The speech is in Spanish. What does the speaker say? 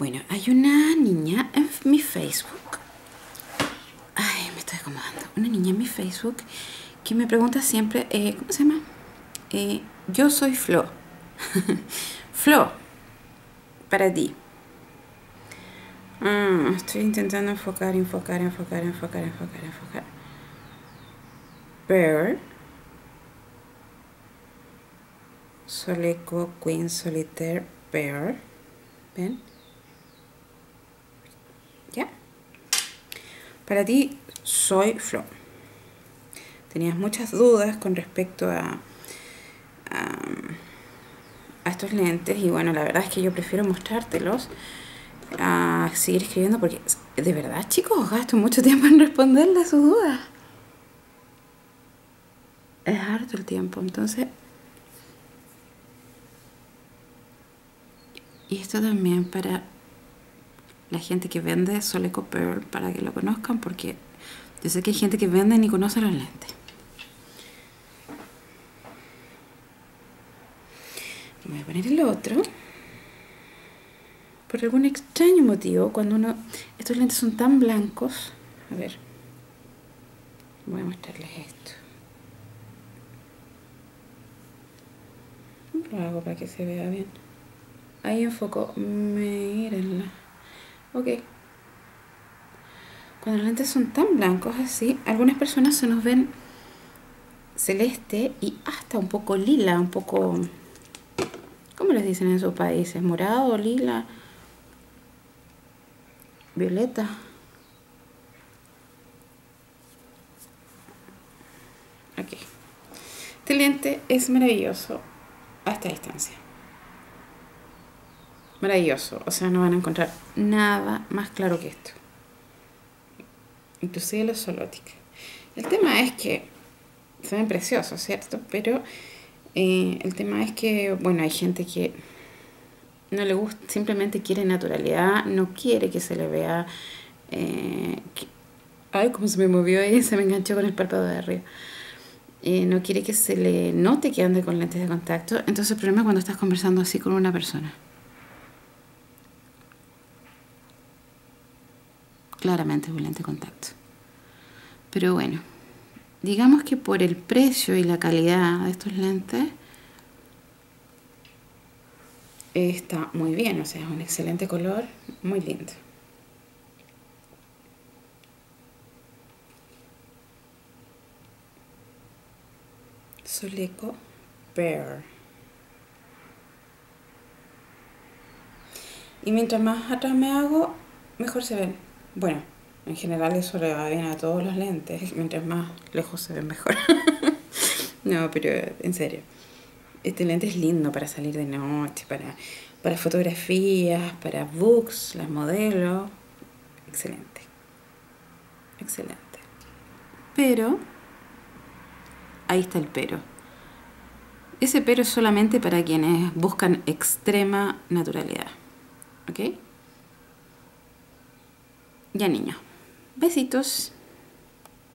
Bueno, hay una niña en mi Facebook. Ay, me estoy acomodando. Una niña en mi Facebook que me pregunta siempre, ¿cómo se llama? Yo soy Flo. Flo, para ti. Estoy intentando enfocar. Bear. Soleco Queen's Solitaire Pearl. ¿Ven? ¿Ya? Para ti, soy Flo. Tenías muchas dudas con respecto a estos lentes. Y bueno, la verdad es que yo prefiero mostrártelos a seguir escribiendo, porque de verdad, chicos, gasto mucho tiempo en responderle a sus dudas. Es harto el tiempo, entonces. Y esto también para la gente que vende Soleco Bear, para que lo conozcan, porque yo sé que hay gente que vende y ni conoce los lentes. Voy a poner el otro. Por algún extraño motivo, cuando uno... Estos lentes son tan blancos. A ver. Voy a mostrarles esto. ¿Cómo lo hago para que se vea bien? Ahí enfocó, mírenla. Ok. Cuando los lentes son tan blancos así, algunas personas se nos ven celeste y hasta un poco lila, un poco... ¿Cómo les dicen en sus países? Morado, lila, violeta. Ok. Este lente es maravilloso a esta distancia. Maravilloso, o sea, no van a encontrar nada más claro que esto, inclusive los solotica. El tema es que se ven preciosos, ¿cierto? Pero el tema es que, bueno, hay gente que no le gusta, simplemente quiere naturalidad, no quiere que se le vea ay, como se me movió ahí, se me enganchó con el párpado de arriba. No quiere que se le note que ande con lentes de contacto. Entonces el problema es cuando estás conversando así con una persona. Claramente es un lente de contacto. Pero bueno, digamos que por el precio y la calidad de estos lentes está muy bien, o sea, es un excelente color, muy lindo. Soleco Bear. Y mientras más atrás me hago, mejor se ven. Bueno, en general eso le va bien a todos los lentes. Mientras más lejos se ven mejor. No, pero en serio, este lente es lindo para salir de noche, para fotografías, para books, las modelos. Excelente. Excelente. Pero, ahí está el pero. Ese pero es solamente para quienes buscan extrema naturalidad. ¿Ok? Ya, niños. Besitos.